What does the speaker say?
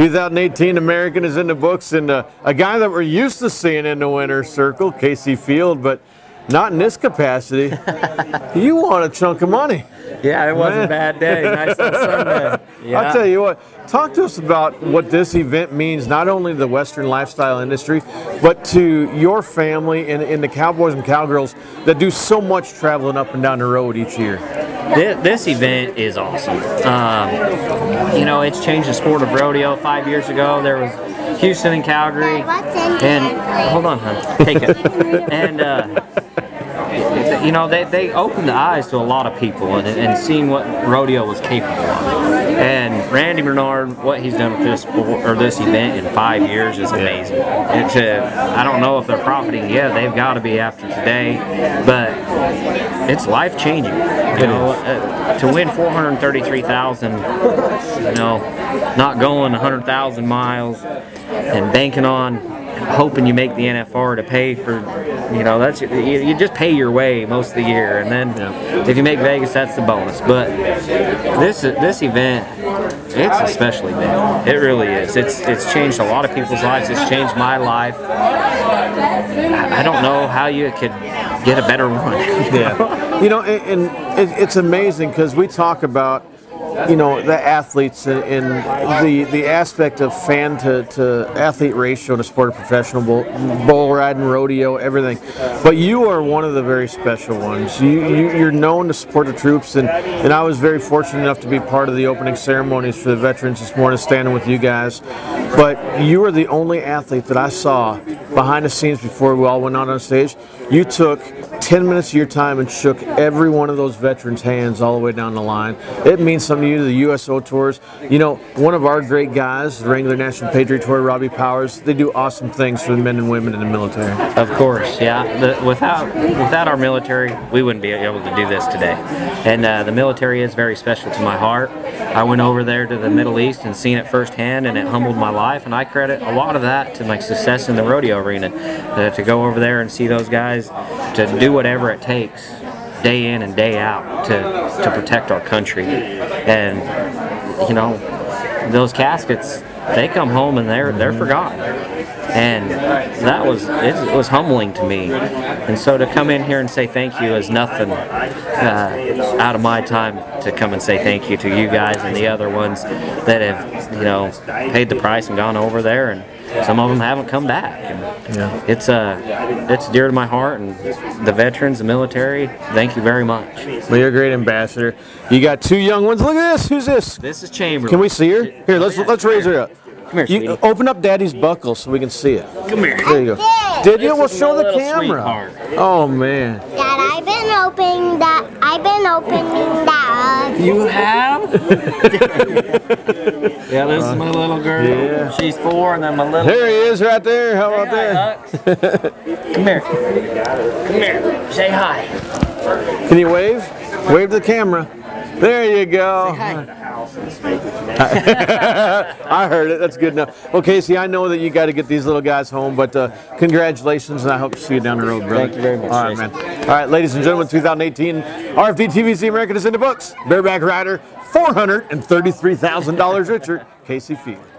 2018 American is in the books, and a guy that we're used to seeing in the winner's circle, Kaycee Feild, but not in this capacity. You want a chunk of money. Yeah, it was a bad day. Nice on Sunday. Yeah. I'll tell you what. Talk to us about what this event means, not only to the Western lifestyle industry, but to your family and the cowboys and cowgirls that do so much traveling up and down the road each year. This event is awesome. You know, it's changed the sport of rodeo. 5 years ago, there was Houston and Calgary. And hold on, hon. Take it. And you know, they opened the eyes to a lot of people and seeing what rodeo was capable of. And Randy Bernard, what he's done with this sport, or this event in 5 years is amazing. It's I don't know if they're profiting. Yeah, they've got to be after today, but it's life changing. You know, to win $433,000. You know, not going 100,000 miles and banking on, hoping you make the NFR to pay for, you know, that's you just pay your way most of the year, and then if you make Vegas, that's the bonus. But this event, it's a special event. It really is. It's changed a lot of people's lives. It's changed my life. I don't know how you could get a better one. Yeah, you know, and it's amazing because we talk about, you know, the athletes and the aspect of fan to athlete ratio in the sport of professional bull riding, rodeo, everything. But you are one of the very special ones. You're known to support the troops, and I was very fortunate enough to be part of the opening ceremonies for the veterans this morning, standing with you guys. But you are the only athlete that I saw behind the scenes before we all went out on stage. You took 10 minutes of your time and shook every one of those veterans' hands all the way down the line. It means something to you, the USO Tours. You know, one of our great guys, the Wrangler National Patriot Tour, Robbie Powers, they do awesome things for the men and women in the military. Of course, yeah. Without our military, we wouldn't be able to do this today. And the military is very special to my heart. I went over there to the Middle East and seen it firsthand, and it humbled my life, and I credit a lot of that to my success in the rodeo arena. To go over there and see those guys, to do whatever it takes, day in and day out, to protect our country. And you know, those caskets, they come home and they're forgotten. And that was, it was humbling to me. And so to come in here and say thank you is nothing out of my time to come and say thank you to you guys and the other ones that have, you know, paid the price and gone over there, and some of them haven't come back. And yeah, it's dear to my heart, and the veterans, the military, thank you very much. Well, you're a great ambassador. You got two young ones. Look at this. Who's this? This is Chamberlain. Can we see her? Here, let's raise her up. Come here, you, open up Daddy's buckle so we can see it. Come here. There you go. Did you? We'll show the camera. Sweetheart. Oh man. Dad, I've been opening that. You have? Yeah, this is my little girl. Yeah. She's 4, and then my little. There he is, right there. How about that? Come here. Come here. Say hi. Can you wave? Wave to the camera. There you go. I heard it. That's good enough. Well, Kaycee, I know that you got to get these little guys home, but congratulations, and I hope to see you down the road, brother. Thank you very much. All right, man. All right, ladies and gentlemen, 2018 RFD-TV's The American is in the books. Bareback rider, $433,000 richer, Kaycee Feild.